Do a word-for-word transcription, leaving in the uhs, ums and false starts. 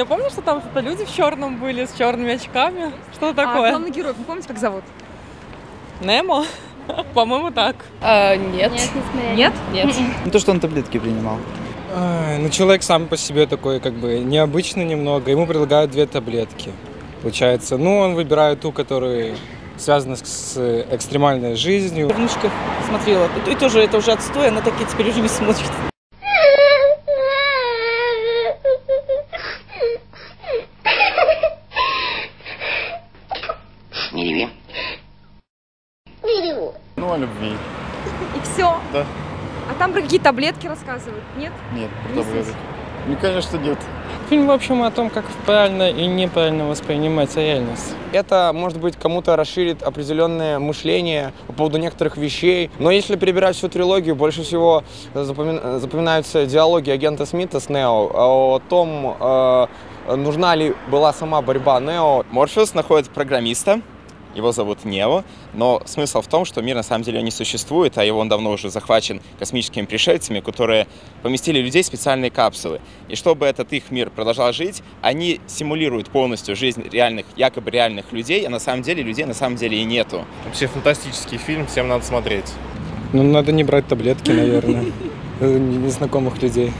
я помню, что там что-то люди в черном были, с черными очками. Что такое? А главный герой, вы помните, как зовут? Немо? По-моему, так. А, нет. Нет, не нет? Нет. Ну, то, что он таблетки принимал. А, ну, человек сам по себе такой, как бы, необычный немного. Ему предлагают две таблетки, получается. Ну, он выбирает ту, которая связана с экстремальной жизнью. Внучка смотрела. И тоже это уже отстой, она такие теперь уже не смотрит. Не реви. Не реву. Ну, о любви. И все? Да. А там про какие таблетки рассказывают, нет? Нет, про таблетки. Ну, конечно, нет. Фильм, в общем, о том, как правильно и неправильно воспринимать реальность. Это, может быть, кому-то расширит определенное мышление по поводу некоторых вещей. Но если перебирать всю трилогию, больше всего запоми... запоминаются диалоги агента Смита с Нео о том, э, нужна ли была сама борьба Нео. Морфеус находит программиста. Его зовут Нео, но смысл в том, что мир на самом деле не существует, а его он давно уже захвачен космическими пришельцами, которые поместили людей в специальные капсулы. И чтобы этот их мир продолжал жить, они симулируют полностью жизнь реальных, якобы реальных людей, а на самом деле людей на самом деле и нету. Вообще фантастический фильм, всем надо смотреть. Ну, надо не брать таблетки, наверное, незнакомых людей.